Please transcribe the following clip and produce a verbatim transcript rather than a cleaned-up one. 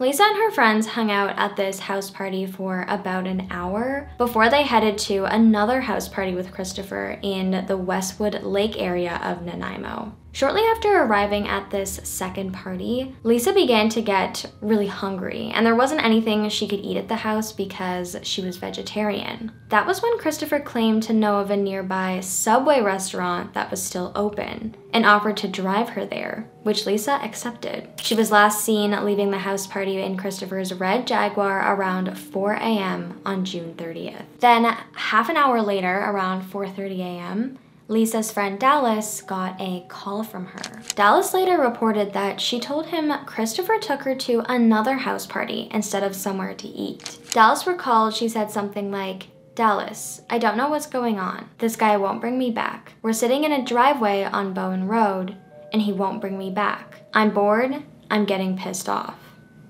Lisa and her friends hung out at this house party for about an hour before they headed to another house party with Christopher in the Westwood Lake area of Nanaimo. Shortly after arriving at this second party, Lisa began to get really hungry, and there wasn't anything she could eat at the house because she was vegetarian. That was when Christopher claimed to know of a nearby Subway restaurant that was still open and offered to drive her there, which Lisa accepted. She was last seen leaving the house party in Christopher's red Jaguar around four a m on June thirtieth. Then, half an hour later, around four thirty a m, Lisa's friend Dallas got a call from her. Dallas later reported that she told him Christopher took her to another house party instead of somewhere to eat. Dallas recalled she said something like, "Dallas, I don't know what's going on. This guy won't bring me back. We're sitting in a driveway on Bowen Road and he won't bring me back. I'm bored, I'm getting pissed off."